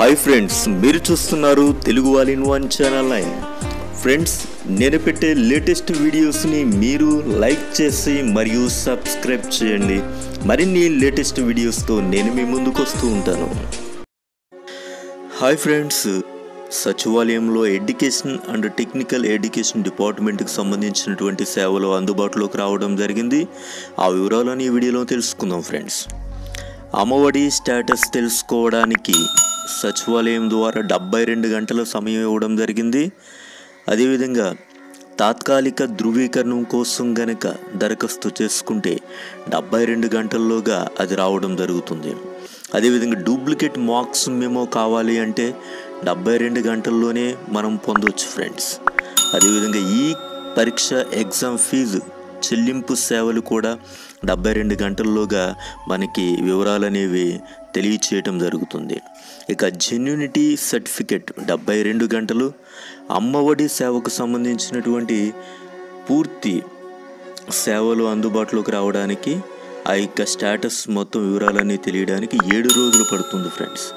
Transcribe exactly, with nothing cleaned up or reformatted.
high friends मेरे చూస్తున్నారు Telugu all in one channel లైన్ ఫ్రెండ్స్ నేను పెట్టే లేటెస్ట్ వీడియోస్ ని మీరు లైక్ చేసి మరియు సబ్స్క్రైబ్ చేయండి మరిన్ని లేటెస్ట్ వీడియోస్ తో నేను మీ ముందుకు వస్తూ ఉంటాను హాయ్ ఫ్రెండ్స్ సచివాలయంలో education and technical education department కి సంబంధించినటువంటి సేవలు అందుబాటులోకి రావడం జరిగింది ఆ వివరాలను ఈ వీడియోలో తెలుసుకుందాం ఫ్రెండ్స్ అమ్మఒడి స్టేటస్ తెలుసుకోవడానికి సచివాలయం ద్వారా డెబ్బై రెండు గంటల సమయం ఇవ్వడం జరిగింది అదే విధంగా తాత్కాలిక ధృవీకరణ కోసం గనక దరఖాస్తు చేసుకుంటే డెబ్బై రెండు గంటల్లోగా అది రావడం జరుగుతుంది అదే విధంగా డూప్లికేట్ మార్క్స్ మెమో కావాలి అంటే డెబ్బై రెండు గంటల్లోనే మనం పొందొచ్చు ఫ్రెండ్స్ అదే విధంగా ఈ పరీక్ష ఎగ్జామ్ ఫీజు చెల్లింపు సేవలు కూడా డెబ్బై రెండు గంటల్లోగా మనకి వివరాలనేవి తెలియచేయడం జరుగుతుంది ఇక జెన్యూనిటీ సర్టిఫికెట్ డెబ్బై రెండు గంటలు అమ్మఒడి సేవకు సంబంధించినటువంటి పూర్తి సేవలు అందుబాటులోకి రావడానికి ఆ యొక్క స్టేటస్ మొత్తం వివరాలన్నీ తెలియడానికి ఏడు రోజులు పడుతుంది ఫ్రెండ్స్